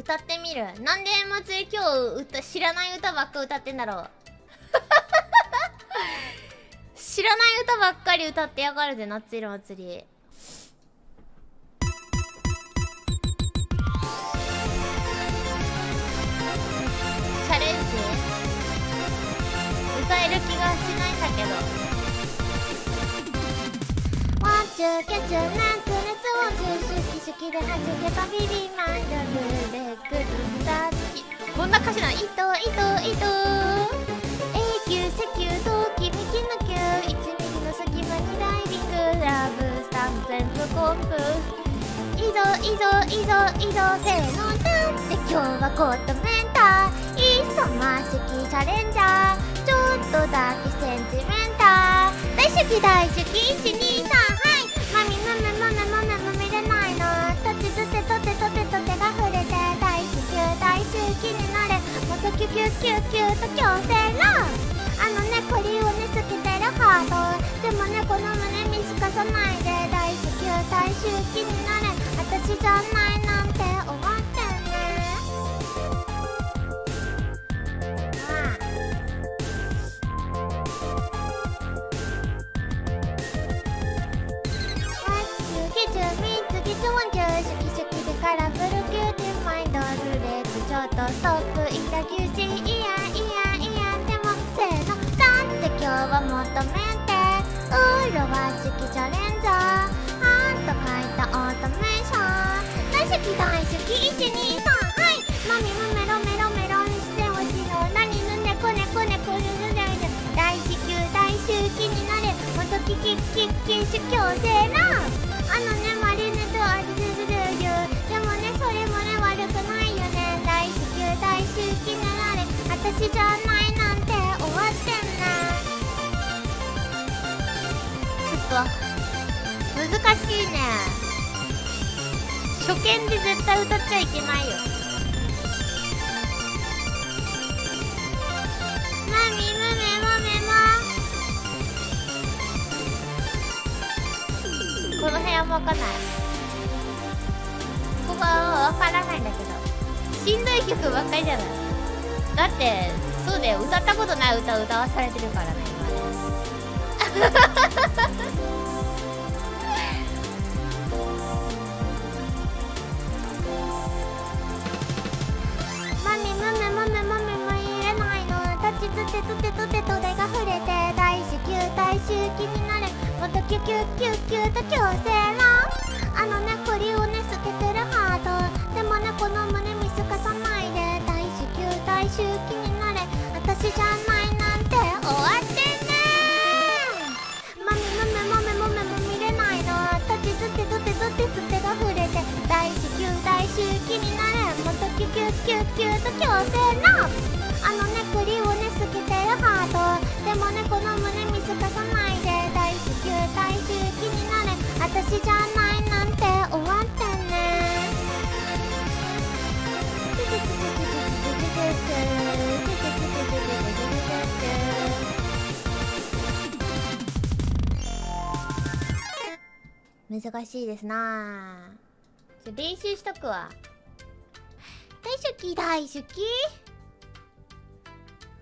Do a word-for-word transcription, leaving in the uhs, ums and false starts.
歌ってみる。なんで祭り今日歌知らない歌ばっか歌ってんだろう。知らない歌ばっかり歌ってやがるぜ夏色祭り。チャレンジ歌える気がしないんだけど。ワンチューキャチューナンツレツウォンチューシュキシュキで弾けばビビマンドルでグッタッチ。こんな歌詞なの。糸糸糸永久石油陶器ミキの球一ミリの隙間にダイビングラブスタンプ全部コンプいいぞいいぞいいぞいいぞせーのなんで今日はコットメンター勇ましきチャレンジャーちょっとだけセンチメンター大好き大好きいちにさんはいまみまめまめまめまみれないなとちずてとてとてとてが触れて大至急大至急になれもっとキュキュキュキュと強制ランあのねこりをね透けてるハートでもねこの胸見透かさないで大至急大周期になれ私じゃないなんて思ってねああ大周期中みつぎちょんじゅシュキシュキでカラフルキューティーマインドルレッツちょっとストップいたぎゅしいやいやいや今日は求めてうろはしきチャレンジャーハート書いたオートメーション大好き大好きいちにさんはいマミマメロメロメロンしてほしいの何ぬねこねこねこるぬねぬ大至急大周期になれもとききききしゅ強制なあのねマリネとありるるるるでもねそれもね悪くないよね大至急大周期になれ私じゃないなんて終わってんね難しいね。初見で絶対歌っちゃいけないよ。マミムメモメモこの辺はわかんない。ここはわからないんだけどしんどい曲ばっかりじゃない。だってそうだよ歌ったことない歌を歌わされてるからね今ね。とてとてとてとでが触れて大至急大周期になれもっとキュキュキュキュと強制ランあのねこりをね透けてるハートでもねこの胸見透かさないで大至急大周期になれ私じゃないなんて終わってねーまみまめまめまめまみれないのとちずてとてとてとてが触れて大至急大周期になれもっとキュキュキュキュと強制ランあのねくりをね透けてるハートでもねこの胸見透かさないで大至急大周期になれ私じゃないなんて終わってね難しいですなぁ。練習しとくわ。大周期大周期